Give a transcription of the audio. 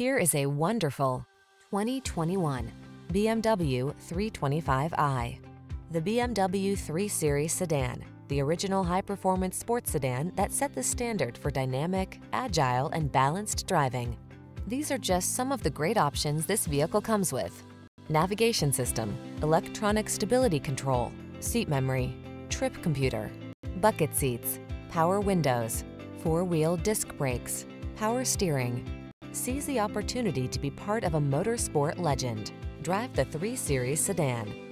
Here is a wonderful 2021 BMW 325i. The BMW 3 Series sedan, the original high-performance sports sedan that set the standard for dynamic, agile, and balanced driving. These are just some of the great options this vehicle comes with: navigation system, electronic stability control, seat memory, trip computer, bucket seats, power windows, four-wheel disc brakes, power steering. Seize the opportunity to be part of a motorsport legend. Drive the 3 Series sedan.